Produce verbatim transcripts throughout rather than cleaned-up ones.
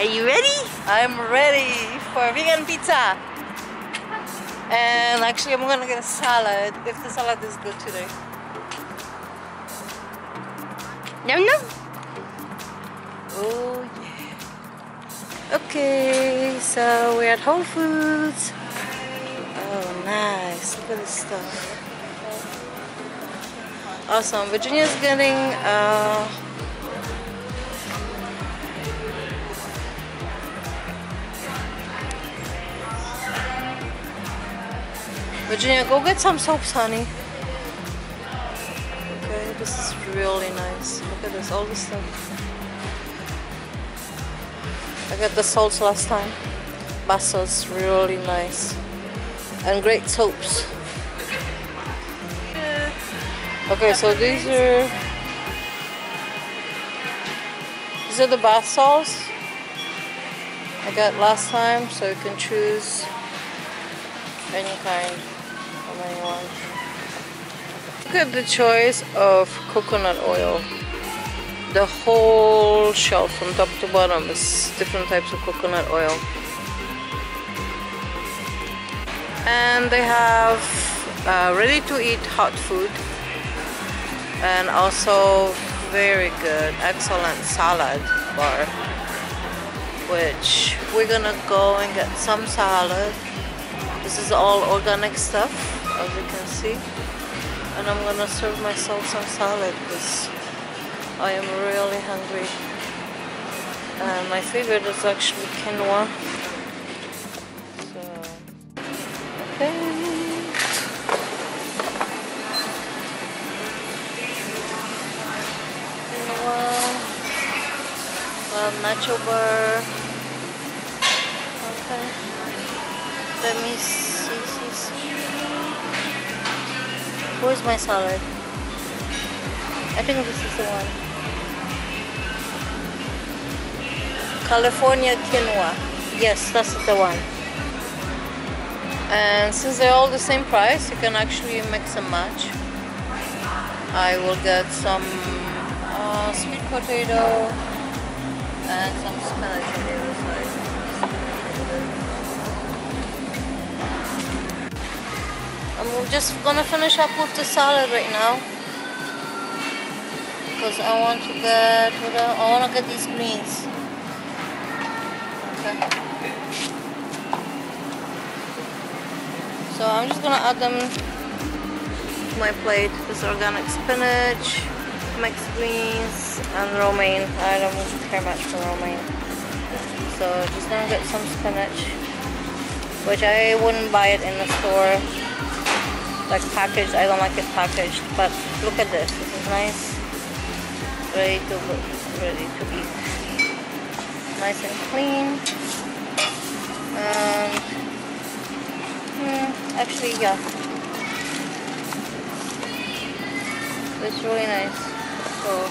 Are you ready? I'm ready for vegan pizza. And actually I'm gonna get a salad, if the salad is good today. Yum yum. Oh yeah. Okay, so we're at Whole Foods. Oh nice, look at this stuff. Awesome, Virginia's getting uh, Virginia, go get some soaps, honey. Okay, this is really nice. Look at this, all this stuff. I got the soaps last time. Bath salts, really nice. And great soaps. Okay, so these are... These are the bath salts I got last time, so you can choose any kind. Look at the choice of coconut oil. The whole shelf from top to bottom is different types of coconut oil. And they have uh, ready to eat hot food and also very good, excellent salad bar, which we're gonna go and get some salad. This is all organic stuff, as you can see, and I'm gonna serve myself some salad because I am really hungry. And my favorite is actually quinoa. So, okay. Quinoa. Well, nacho bar. Okay. Let me see, see, see. Where's my salad? I think this is the one. California quinoa. Yes, that's the one. And since they're all the same price, you can actually mix and match. I will get some uh, sweet potato and some spinach on the other side. I'm just gonna finish up with the salad right now because I want to get I want to get these greens. Okay. So I'm just gonna add them to my plate. This organic spinach, mixed greens, and romaine. I don't really care much for romaine, so just gonna get some spinach, which I wouldn't buy it in the store. Like packaged, I don't like it packaged, but look at this, this is nice, ready to, ready to eat, nice and clean, um, hmm, actually yeah, it's really nice, so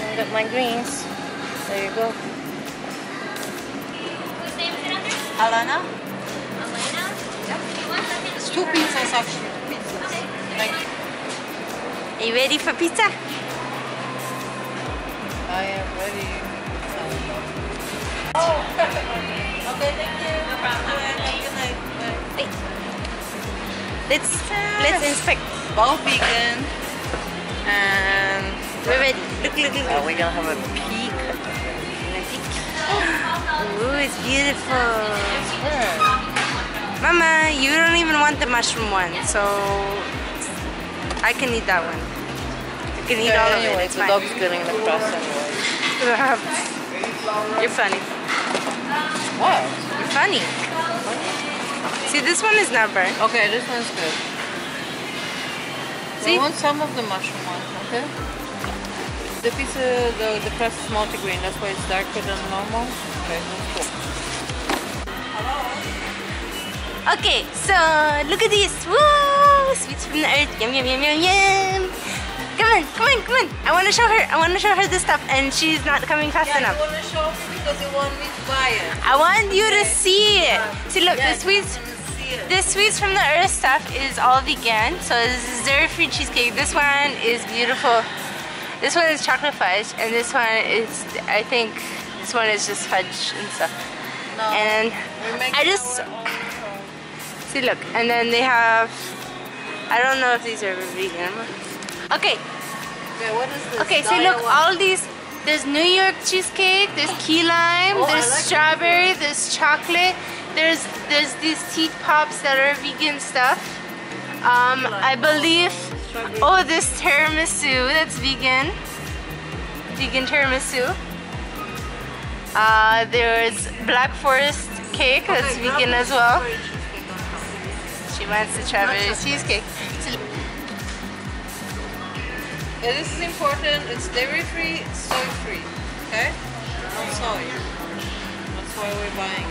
I got my greens, there you go. Whose name is it under? Alana. Alana? Yep. It's two pizzas actually. Pizzas. Okay. Like, are you ready for pizza? I am ready for pizza. Oh, okay, thank you. No problem. Have a good night. Bye. Let's, let's inspect. All vegan. And we're ready. Look, look, look. Oh, we don't have a peak. Oh, it's beautiful. Yeah. Mama, you don't even want the mushroom one, so I can eat that one. I can eat yeah, all anyway, of it, it's the fine. The dog's getting the cross anyway. You're funny. What? You're funny. What? See, this one is not burnt. Okay, this one's good. See? I want some of the mushroom one, okay? The pizza, the, the crust is multigrain, that's why it's darker than normal. Okay, that's cool. Okay, so look at this. Woo! Sweets from the earth. Yum, yum, yum, yum, yum. Come on, come on, come on. I want to show her. I want to show her this stuff, and she's not coming fast yeah, enough. I want to show her because you want me to buy it. I want you okay. to see it. Yeah. See, look, yeah, the sweets. The sweets from the earth stuff is all vegan. So this is dairy-free cheesecake. This one is beautiful. This one is chocolate fudge, and this one is, I think, This one is just fudge and stuff. No, and I just see, look, and then they have, I don't know if these are vegan. Okay. Yeah, what is this? Okay, so look, all these. There's New York cheesecake, there's key lime, oh, there's like strawberry, it. there's chocolate, there's there's these teat pops that are vegan stuff. Um, I believe, oh, this tiramisu, that's vegan. Vegan tiramisu. Uh, there's black forest cake, that's okay, vegan as well. She wants the strawberry cheesecake. Yeah, this is important, it's dairy free, soy free, okay? No soy. That's why we're buying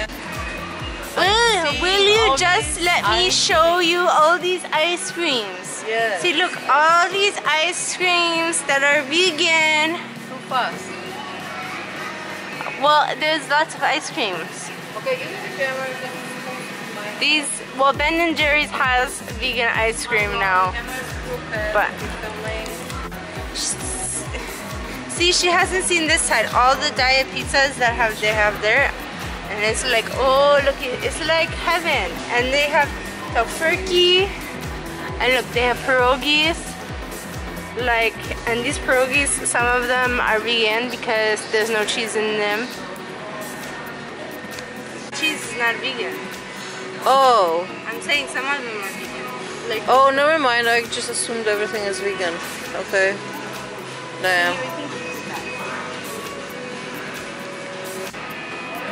it. Diane, will, will you just let me show you all these ice creams? Yes. See, look, all these ice creams that are vegan. Too fast. Well, there's lots of ice creams. Okay, give me the camera. These, well, Ben and Jerry's has vegan ice cream now. But see, she hasn't seen this side. All the diet pizzas that have they have there, and it's like, oh look, it's like heaven. And they have Tofurky, and look, they have pierogies. Like, and these pierogies, some of them are vegan because there's no cheese in them. Cheese is not vegan. Oh, I'm saying some of them are vegan. Like, oh, never mind. I just assumed everything is vegan. Okay. Damn.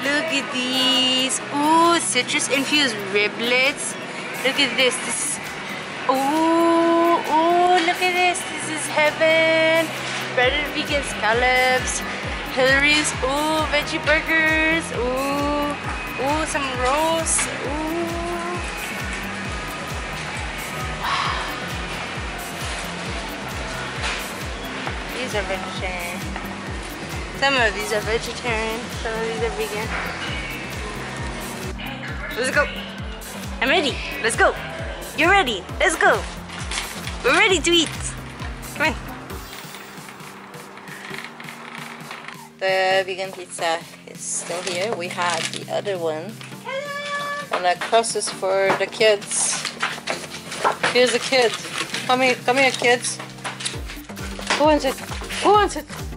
Look at these. Ooh, citrus infused riblets. Look at this. This. Ooh, ooh, look at this. This is heaven. Breaded vegan scallops. Hillary's. Ooh, veggie burgers. Ooh, ooh, some rolls. Ooh. These are vegetarian. Some of these are vegetarian, some of these are vegan. Let's go. I'm ready. Let's go. You're ready. Let's go. We're ready to eat. Come on. The vegan pizza is still here. We had the other one. Hello. And that crosses for the kids. Here's the kids. Come here, come here, kids. Who wants it? Who wants it?